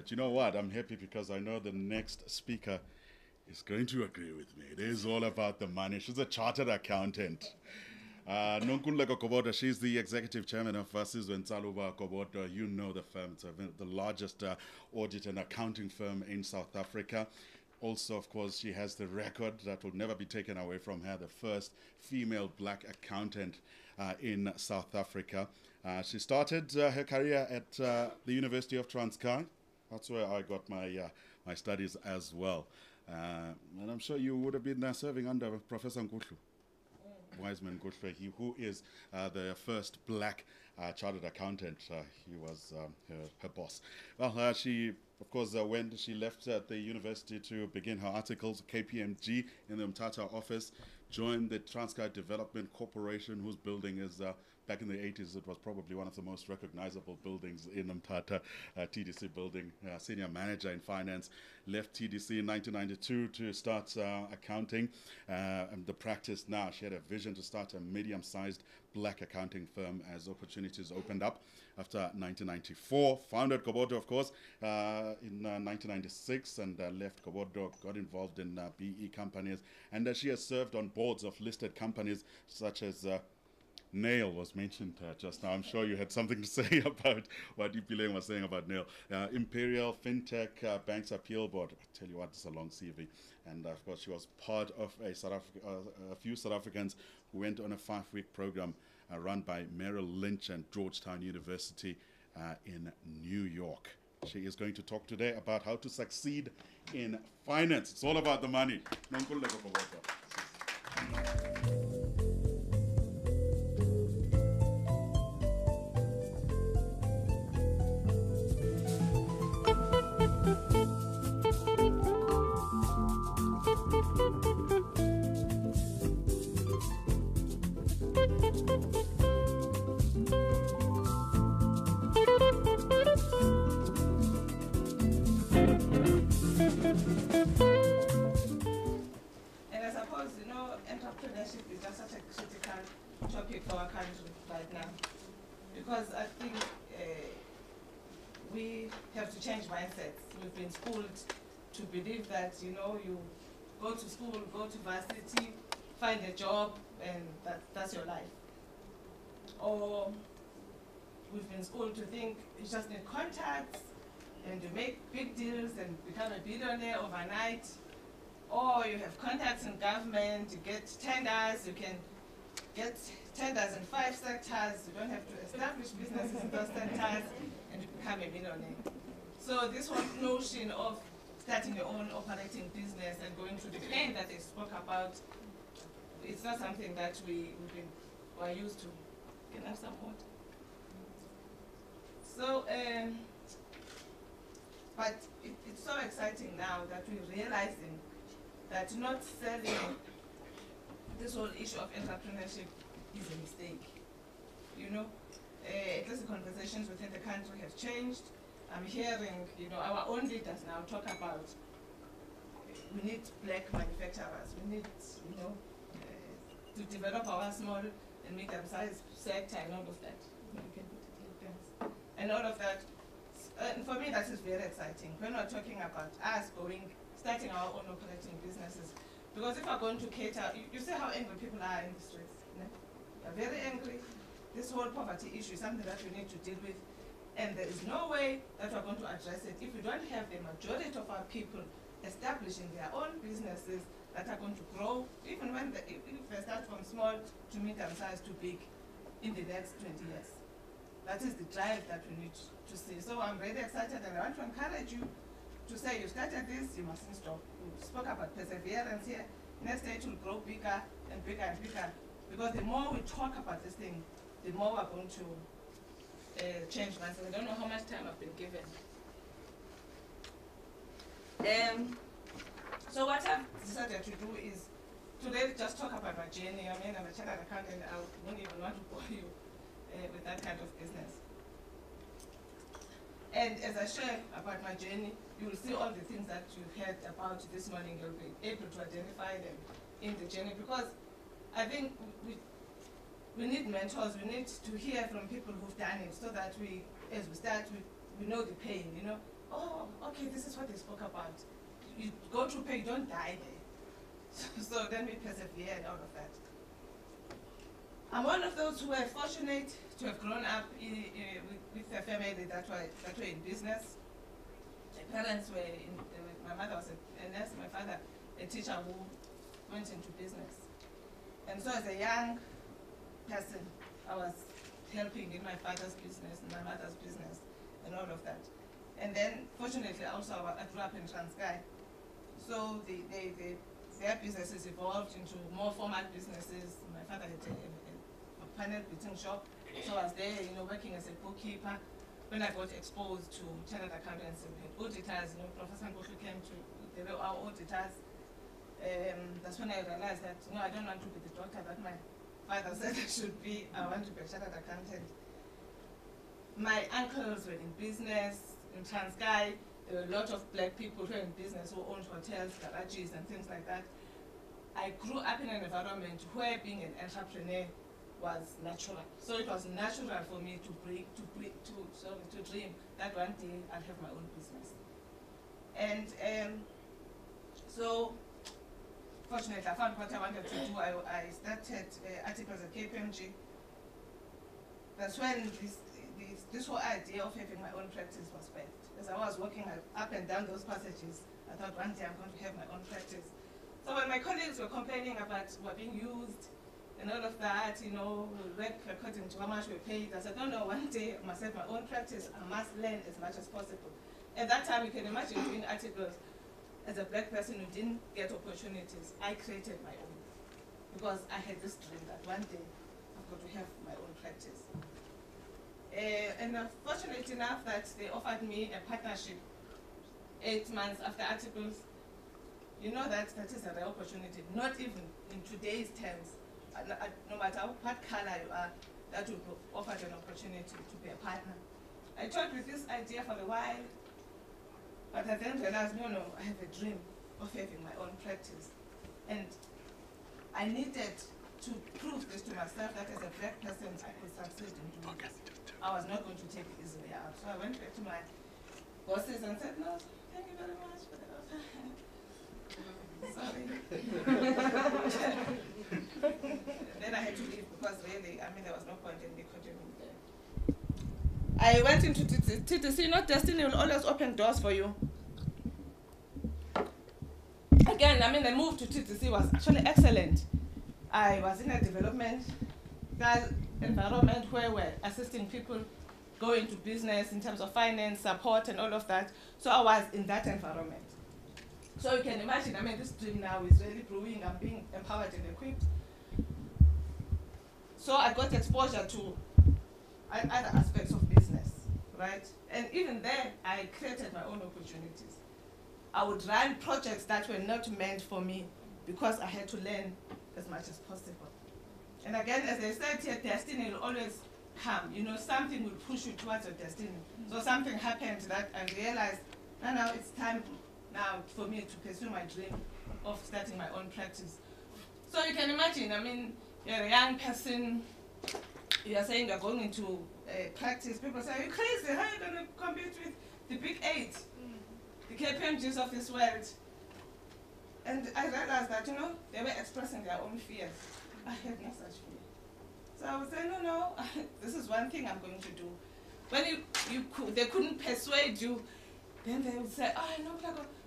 But you know what? I'm happy because I know the next speaker is going to agree with me. It is all about the money. She's a chartered accountant. Nonkululeko Gobodo, she's the executive chairman of Sizwe Ntsaluba Gobodo. You know the firm. It's the largest audit and accounting firm in South Africa. Also, of course, she has the record that will never be taken away from her, the first female black accountant in South Africa. She started her career at the University of Transkei. That's where I got my, my studies as well. And I'm sure you would have been serving under Professor Ngocu. Wiseman Nkuhlu, who is the first black chartered accountant. He was her boss. Well, she, of course, when she left the university to begin her articles, KPMG in the Mthatha office, joined the Transcar Development Corporation, whose building is, back in the 80s, it was probably one of the most recognizable buildings in Mthatha, TTC building, senior manager in finance, left TTC in 1992 to start accounting and the practice now. She had a vision to start a medium-sized black accounting firm as opportunities opened up after 1994. Founded Gobodo, of course, in 1996 and left Gobodo, got involved in BE companies, and she has served on boards of listed companies such as Nail was mentioned just now. I'm sure you had something to say about what Ipileng was saying about Nail. Imperial FinTech Banks Appeal Board. I tell you what, it's a long CV. And of course, she was part of a few South Africans who went on a 5-week program run by Merrill Lynch and Georgetown University in New York. She is going to talk today about how to succeed in finance. It's all about the money. You know, you go to school, go to varsity, find a job, and that's your life. Or we've been schooled to think you just need contacts, and you make big deals and become a billionaire overnight. Or you have contacts in government, you get tenders, you can get tenders in 5 sectors, you don't have to establish businesses in those sectors, and you become a millionaire. So this whole notion of starting your own operating business and going through the pain that they spoke about, it's not something that we were used to. Can I have some water? So, but it's so exciting now that we're realizing that not selling this whole issue of entrepreneurship is a mistake. You know, at least the conversations within the country have changed. I'm hearing, you know, our own leaders now talk about we need black manufacturers, we need, you know, to develop our small and medium-sized sector and all of that. And all of that, and for me, that is very exciting. We're not talking about us starting our own operating businesses. Because if we're going to cater, you see how angry people are in the streets. You know? They're very angry. This whole poverty issue is something that we need to deal with. And there is no way that we're going to address it if we don't have the majority of our people establishing their own businesses that are going to grow, even when if they start from small to medium-sized to big in the next 20 years. That is the drive that we need to see. So I'm really excited, and I want to encourage you to say you started this, you mustn't stop. We spoke about perseverance here. Next day it will grow bigger and bigger and bigger, because the more we talk about this thing, the more we're going to change myself. I don't know how much time I've been given. So what I've decided to do is today just talk about my journey. I mean, I'm a chartered accountant. I wouldn't even want to bore you with that kind of business. And as I share about my journey, you will see all the things that you heard about this morning. You'll be able to identify them in the journey, because I think we need mentors, we need to hear from people who've done it so that we, as we start, we know the pain, you know. oh, okay, this is what they spoke about. You go through pain, you don't die there. So then we persevered out of that. I'm one of those who were fortunate to have grown up with a family that were in business. My parents were in, my mother was a nurse, my father a teacher who went into business. And so as a young person, I was helping in my father's business, in my mother's business, and all of that. And then, fortunately, also I grew up in Transkei. So their businesses evolved into more formal businesses. My father had a panel beating shop, so I was there, you know, working as a bookkeeper. When I got exposed to chartered accountants and auditors, you know, Professor Ngocu came to, they were our auditors. That's when I realized that, no, I don't want to be the doctor that my father said I should be. I want to be a chartered accountant. My uncles were in business in Transkei. There were a lot of black people who were in business who owned hotels, garages, and things like that. I grew up in an environment where being an entrepreneur was natural. So it was natural for me to dream that one day I'll have my own business. And so, fortunately, I found what I wanted to do. I started articles at KPMG. That's when this whole idea of having my own practice was birthed. As I was walking up and down those passages, I thought one day I'm going to have my own practice. So when my colleagues were complaining about what being used, and all of that, you know, we work according to how much we paid. I said, no, no, one day I must have my own practice. I must learn as much as possible. At that time, you can imagine doing articles as a black person who didn't get opportunities. I created my own because I had this dream that one day I've got to have my own practice. And I'm fortunate enough that they offered me a partnership 8 months after articles. You know that is a rare opportunity, not even in today's terms. No matter what color you are, that will be offered an opportunity to be a partner. I talked with this idea for a while, but I then realized, no, no, I have a dream of having my own practice. And I needed to prove this to myself that as a black person, I could succeed in doing this. I was not going to take it easily out. So I went back to my bosses and said, no, thank you very much for the offer. Sorry. Then I had to leave because really, I mean, there was no point in me continuing there. I went into TTC. You know, destiny will always open doors for you. Again, I mean, the move to TTC was actually excellent. I was in a development environment where we're assisting people go into business in terms of finance, support, and all of that. So I was in that environment. So you can imagine, I mean, this dream now is really brewing. I'm being empowered and equipped. So I got exposure to other aspects of business, right? And even there, I created my own opportunities. I would run projects that were not meant for me because I had to learn as much as possible. And again, as I said here, destiny will always come. You know, something will push you towards your destiny. So something happened that I realized, no, no, it's time now for me to pursue my dream of starting my own practice. So you can imagine, I mean, you're a young person, you're saying you're going into practice. People say, are you crazy? How are you going to compete with the Big 8, the KPMGs of this world? And I realized that, you know, they were expressing their own fears. I had no such fear. So I would say, no, no, this is one thing I'm going to do. When they couldn't persuade you, then they would say, oh, no,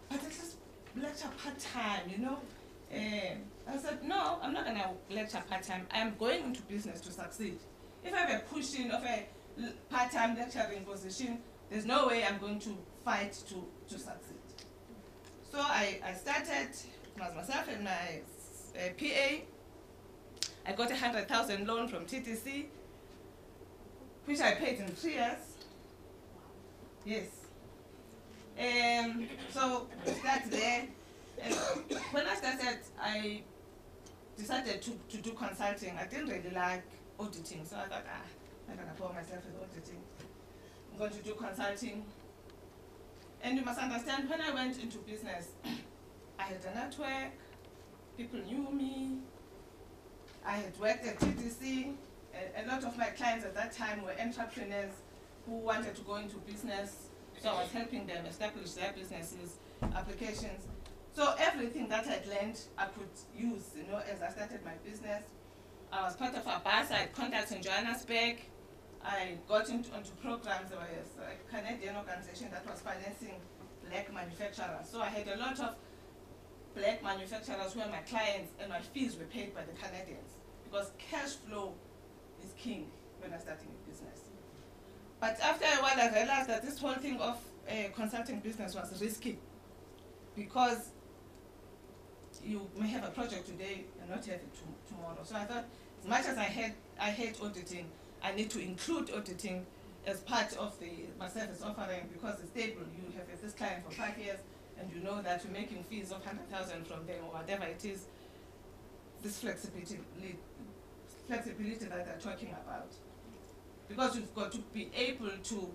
but this is lecture part-time, you know? I said, no, I'm not going to lecture part-time. I'm going into business to succeed. If I have a pushing of a part-time lecturing position, there's no way I'm going to fight to succeed. So I started, it was myself and my PA. I got a 100,000 loan from TTC, which I paid in 3 years. Yes. So that's there. And when I started, I decided to do consulting. I didn't really like auditing, so I thought, I'm not going to bore myself with auditing. I'm going to do consulting. And you must understand, when I went into business, I had a network, people knew me, I had worked at TTC. A lot of my clients at that time were entrepreneurs who wanted to go into business. So I was helping them establish their businesses, applications. So everything that I'd learned, I could use, you know, as I started my business. I was part of a bus. I had contacts in Johannesburg. I got onto programs. There was a Canadian organization that was financing black manufacturers. So I had a lot of black manufacturers who were my clients, and my fees were paid by the Canadians because cash flow is king when I'm starting a business. But after a while, I realized that this whole thing of consulting business was risky, because you may have a project today and not have it tomorrow. So I thought, as much as I hate auditing, I need to include auditing as part of my service offering, because it's stable. You have this client for 5 years, and you know that you're making fees of 100,000 from them or whatever it is. This flexibility that they're talking about, because you've got to be able to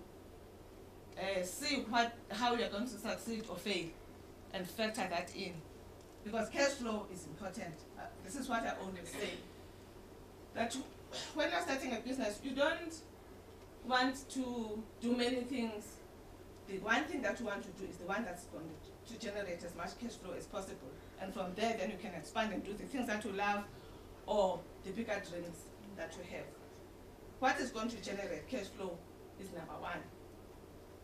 see how you're going to succeed or fail, and factor that in. Because cash flow is important. This is what I always say, that when you're starting a business, you don't want to do many things. The one thing that you want to do is the one that's going to generate as much cash flow as possible. And from there, then you can expand and do the things that you love or the bigger dreams that you have. What is going to generate cash flow is number one.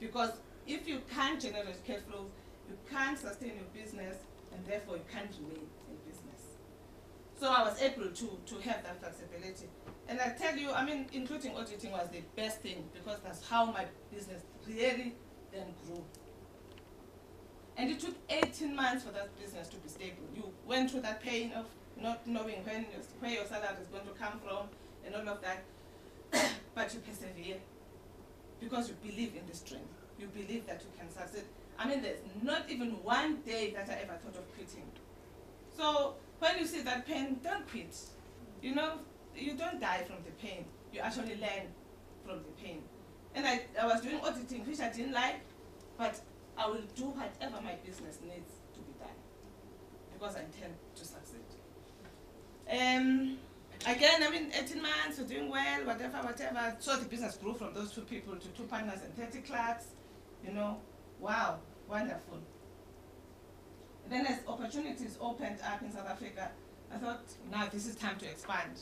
Because if you can't generate cash flow, you can't sustain your business, and therefore you can't remain in business. So I was able to have that flexibility. And I tell you, I mean, including auditing was the best thing, because that's how my business really then grew. And it took 18 months for that business to be stable. You went through that pain of not knowing where your salary is going to come from and all of that, but you persevere because you believe in this dream. You believe that you can succeed. I mean, there's not even one day that I ever thought of quitting. So when you see that pain, don't quit. You know, you don't die from the pain. You actually learn from the pain. And I was doing auditing, which I didn't like, but I will do whatever my business needs to be done, because I intend to succeed. Again, I mean, 18 months, we're doing well, whatever. So the business grew from those two people to 2 partners and 30 clerks, you know. Wow, wonderful. And then as opportunities opened up in South Africa, I thought, now this is time to expand.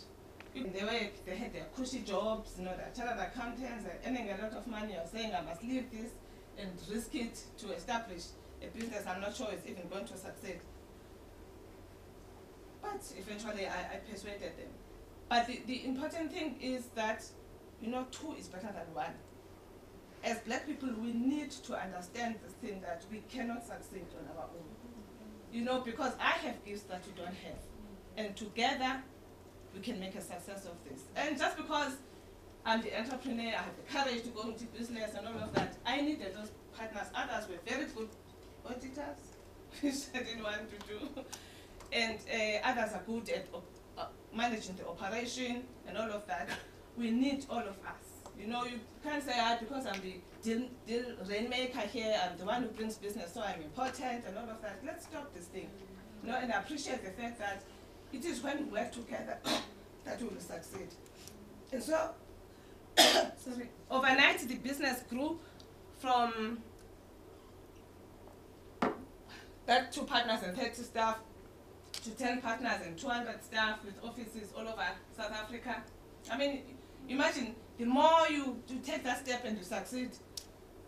They had their cushy jobs, you know, their chartered accountants, they're earning a lot of money. I was saying I must leave this and risk it to establish a business I'm not sure is even going to succeed. But eventually I persuaded them. But the important thing is that, you know, 2 is better than 1. As black people, we need to understand this thing that we cannot succeed on our own. You know, because I have gifts that you don't have. And together, we can make a success of this. And just because I'm the entrepreneur, I have the courage to go into business and all of that, I needed those partners. Others were very good auditors, which I didn't want to do. And others are good at managing the operation and all of that. We need all of us. You know, you can't say, because I'm the deal rainmaker here, I'm the one who brings business, so I'm important and all of that. Let's stop this thing. You know, and I appreciate the fact that it is when we work together that we will succeed. And so, sorry, overnight the business grew from that 2 partners and 30 staff to 10 partners and 200 staff with offices all over South Africa. I mean, imagine, the more you take that step and you succeed,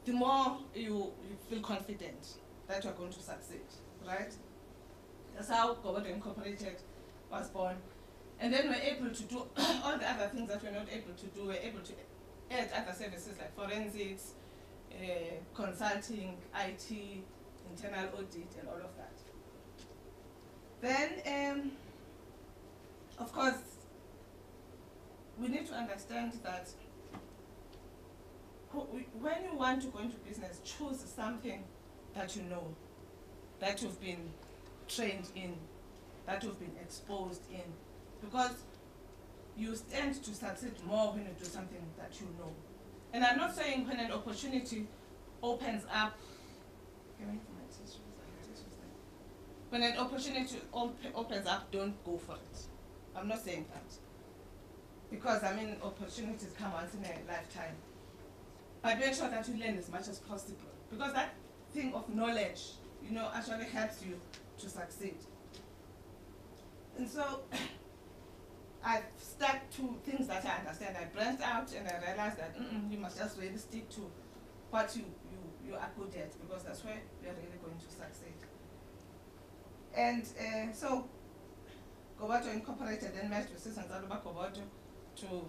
the more you feel confident that you're going to succeed, right? That's how Gobodo Incorporated was born. And then we're able to do all the other things that we're not able to do. We're able to add other services like forensics, consulting, IT, internal audit, and all of that. Then, of course, we need to understand that when you want to go into business, choose something that you know, that you've been trained in, that you've been exposed in, because you tend to succeed more when you do something that you know. And I'm not saying when an opportunity opens up, when an opportunity opens up, don't go for it. I'm not saying that. Because, I mean, opportunities come once in a lifetime. But make sure that you learn as much as possible. because that thing of knowledge, you know, actually helps you to succeed. And so I stuck to things that I understand. I branched out and I realized that you must just really stick to what you are good at, because that's where you're really going to succeed. And so Gobodo Incorporated then merged with Sizwe Ntsaluba Gobodo to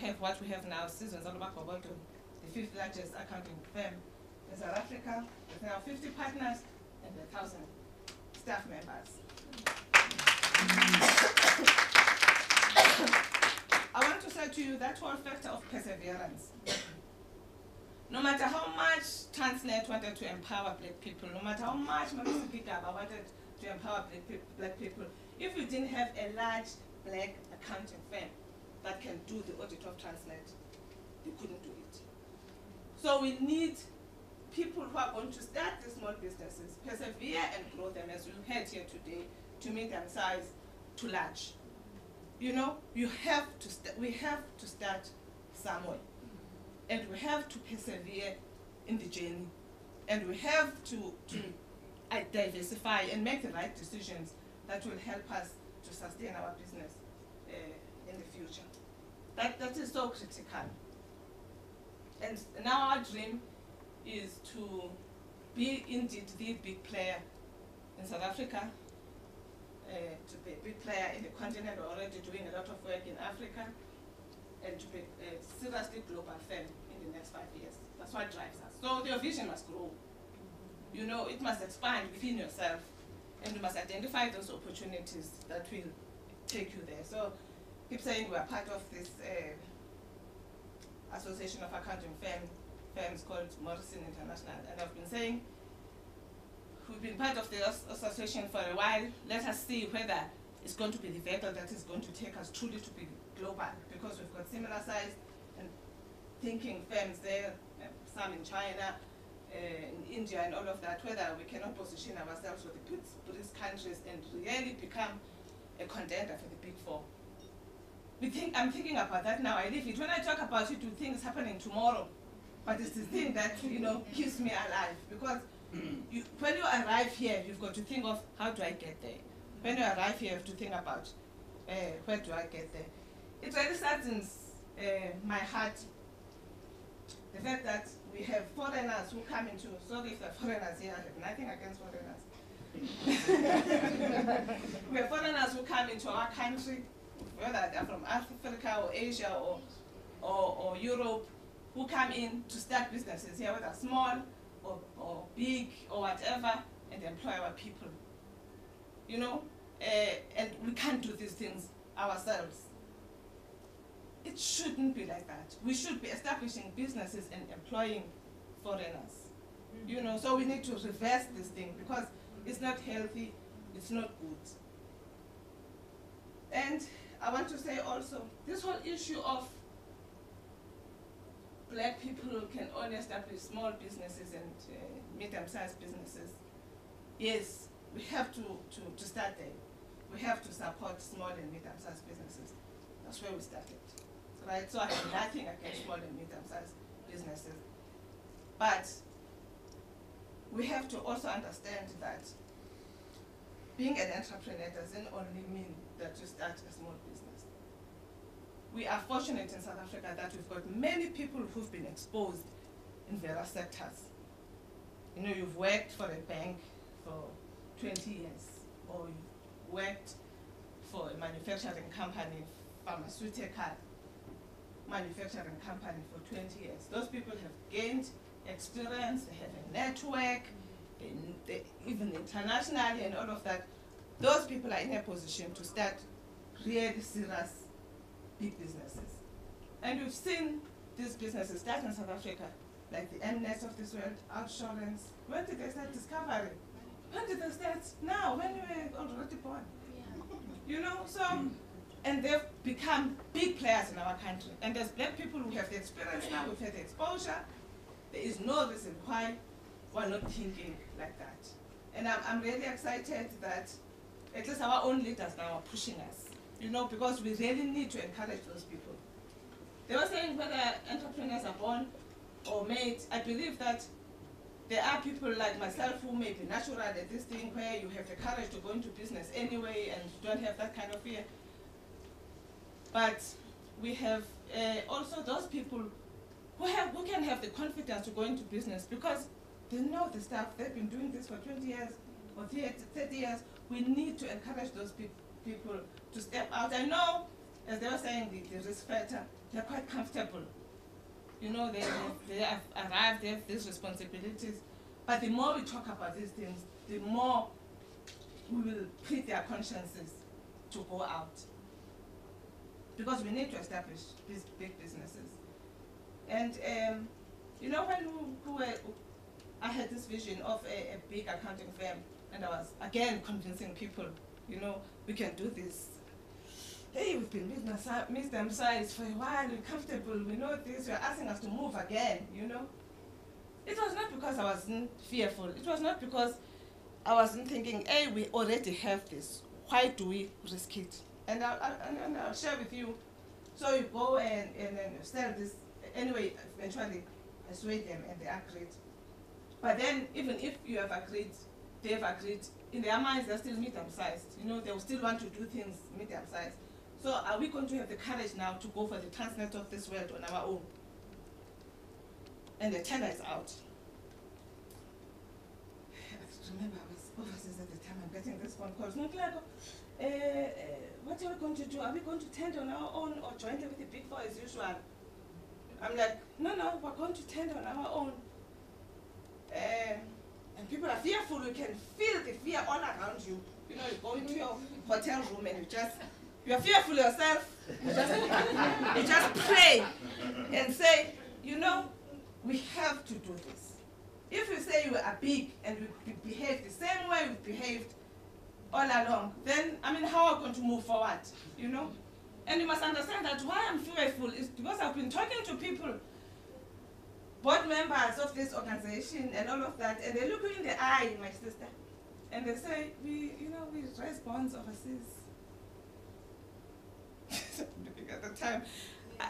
have what we have now. Sizwe Ntsaluba Gobodo, the 5th largest accounting firm in South Africa, with now 50 partners and 1,000 staff members. I want to say to you that whole factor of perseverance. No matter how much Transnet wanted to empower black people, no matter how much Mabisa wanted to empower black people, if you didn't have a large black accounting firm that can do the audit of Transnet, you couldn't do it. So we need people who are going to start these small businesses, persevere and grow them, as we heard here today, to make them size too large. You know, you have to we have to start somewhere, and we have to persevere in the journey, and we have to diversify and make the right decisions that will help us to sustain our business in the future. That is so critical. And now our dream is to be indeed the big player in South Africa, to be a big player in the continent. We're already doing a lot of work in Africa, and to be a seriously global firm in the next 5 years. That's what drives us. So your vision must grow. You know, it must expand within yourself, and you must identify those opportunities that will take you there. So keep saying we are part of this association of accounting firms called Morrison International, and I've been saying we've been part of the association for a while. Let us see whether it's going to be the vehicle that is going to take us truly to be global, because we've got similar size and thinking firms there, some in China, in India and all of that, whether we cannot position ourselves with the BRICS countries and really become a contender for the Big Four. I'm thinking about that now. I live it. When I talk about it, you think it's happening tomorrow, but it's the thing that, you know, keeps me alive, because when you arrive here, you've got to think of, how do I get there? When you arrive here, you have to think about, where do I get there? It really saddens my heart, the fact that we have foreigners who come into, sorry if there are foreigners here, I have nothing against foreigners. We have foreigners who come into our country, whether they're from Africa or Asia or Europe, who come in to start businesses here, whether small or big or whatever, and employ our people, you know, and we can't do these things ourselves. It shouldn't be like that. We should be establishing businesses and employing foreigners, you know, so we need to reverse this thing, because it's not healthy, it's not good. And I want to say also, this whole issue of black people can only establish small businesses and medium-sized businesses. Yes, we have to start there. We have to support small and medium-sized businesses. That's where we started, right? So I have nothing against small and medium-sized businesses. But we have to also understand that being an entrepreneur doesn't only mean that you start a small business. We are fortunate in South Africa that we've got many people who've been exposed in various sectors. You know, you've worked for a bank for 20 years, or you've worked for a manufacturing company, pharmaceutical manufacturing company for 20 years. Those people have gained experience, they have a network, even internationally and all of that. Those people are in a position to start really serious big businesses. And we've seen these businesses start in South Africa, like the Mnet of this world, Outsurance. When did they start Discovery? When did they start? Now, when you were already born. Yeah. You know, so, and they've become big players in our country. And there's black people who have the experience now, who've had the exposure. There is no reason why we're not thinking like that. And I'm really excited that at least our own leaders now are pushing us. You know, because we really need to encourage those people. They were saying whether entrepreneurs are born or made, I believe that there are people like myself who may be natural at this thing, where you have the courage to go into business anyway and don't have that kind of fear. But we have also those people who can have the confidence to go into business because they know the stuff. They've been doing this for 20 years or 30 years. We need to encourage those people to step out. I know, as they were saying, the risk factor, they're quite comfortable. You know, they have arrived, they have these responsibilities. But the more we talk about these things, the more we will plead their consciences to go out. Because we need to establish these big businesses. And, you know, when I had this vision of a big accounting firm, and I was, again, convincing people, you know, we can do this. Hey, we've been medium size for a while, we're comfortable, we know this, you're asking us to move again, you know. It was not because I wasn't fearful. It was not because I wasn't thinking, hey, we already have this. Why do we risk it? And I'll share with you. So you go and sell this. Anyway, eventually, I sway them and they agreed. But then, even if you have agreed, they've agreed, in their minds, they're still medium-sized. You know, they will still want to do things medium-sized. So are we going to have the courage now to go for the Transnet of this world on our own? And the tender is out. I remember I was overseas at the time, I'm getting this phone call. What are we going to do? Are we going to tender on our own or jointly with the Big Four as usual? I'm like, no, we're going to tender on our own. And people are fearful. You can feel the fear all around you. You know, you go into your hotel room and you're fearful yourself, you just pray and say, you know, we have to do this. If you say you are big and we behave the same way we behaved all along, then, I mean, how are we going to move forward, you know? And you must understand that why I'm fearful is because I've been talking to people, board members of this organization and all of that, and they look me in the eye, my sister, and they say, we raise bonds overseas. At the time,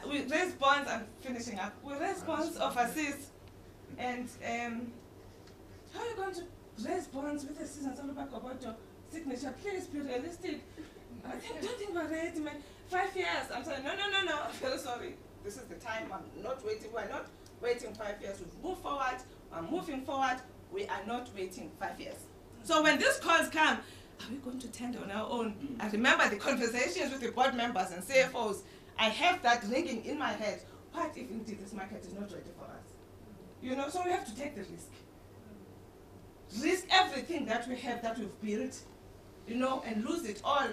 we raised bonds. I'm finishing up. We raised bonds overseas, and how are you going to raise bonds with the Sizwe Ntsaluba Gobodo signature? Please be realistic. I don't think we're ready, man. 5 years. I'm sorry. No. I'm very sorry. This is the time. I'm not waiting. We're not waiting 5 years. We've moved forward. I'm moving forward. We are not waiting 5 years. So when these calls come, are we going to tender on our own? I remember the conversations with the board members and CFOs. I have that ringing in my head. What if indeed this market is not ready for us? You know, so we have to take the risk. Risk everything that we have, that we've built, you know, and lose it all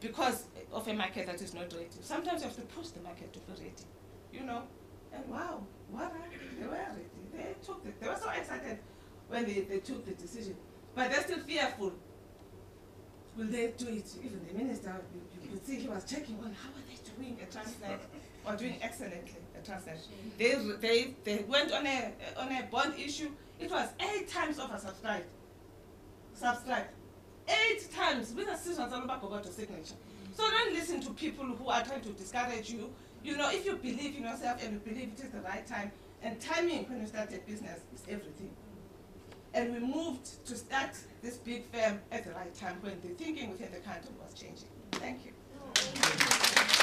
because of a market that is not ready. Sometimes you have to push the market to be ready, you know. And wow, what they were ready. They were so excited when they took the decision. But they're still fearful. Will they do it? Even the minister, you could see he was checking on how are they doing at Transnet, or doing excellently at Transnet. They went on a bond issue. It was 8 times oversubscribed. Eight times with a Sizwe Ntsaluba Gobodo signature. So don't listen to people who are trying to discourage you. You know, if you believe in yourself and you believe it is the right time, and timing when you start a business is everything. And we moved to start this big firm at the right time when the thinking within the country was changing. Thank you.